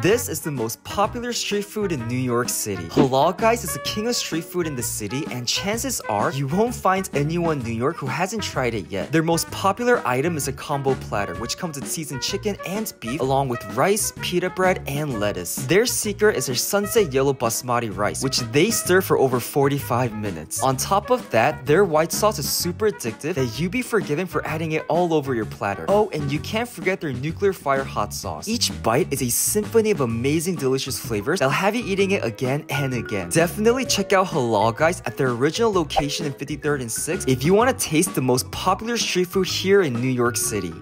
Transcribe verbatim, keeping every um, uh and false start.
This is the most popular street food in New York City. Halal Guys is the king of street food in the city, and chances are you won't find anyone in New York who hasn't tried it yet. Their most popular item is a combo platter, which comes with seasoned chicken and beef, along with rice, pita bread, and lettuce. Their secret is their sunset yellow basmati rice, which they stir for over forty-five minutes. On top of that, their white sauce is super addictive that you'd be forgiven for adding it all over your platter. Oh, and you can't forget their nuclear fire hot sauce. Each bite is a symphony of amazing delicious flavors that'll have you eating it again and again. Definitely check out Halal Guys at their original location in fifty-third and sixth if you want to taste the most popular street food here in New York City.